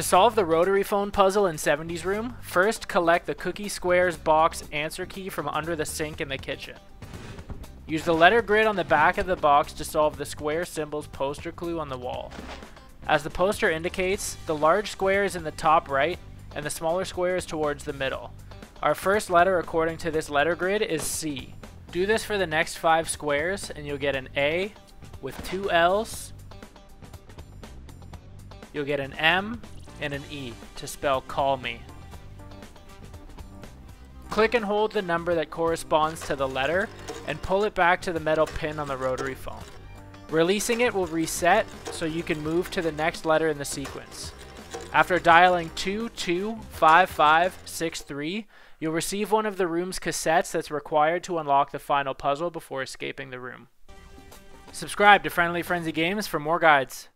To solve the rotary phone puzzle in 70's room, first collect the Cookie Squares box answer key from under the sink in the kitchen. Use the letter grid on the back of the box to solve the square symbol's poster clue on the wall. As the poster indicates, the large square is in the top right and the smaller square is towards the middle. Our first letter according to this letter grid is C. Do this for the next 5 squares and you'll get an A with 2 L's. You'll get an M and an E to spell call me. Click and hold the number that corresponds to the letter and pull it back to the metal pin on the rotary phone. Releasing it will reset so you can move to the next letter in the sequence. After dialing 225563, you'll receive one of the room's cassettes that's required to unlock the final puzzle before escaping the room. Subscribe to Friendly Frenzy Games for more guides.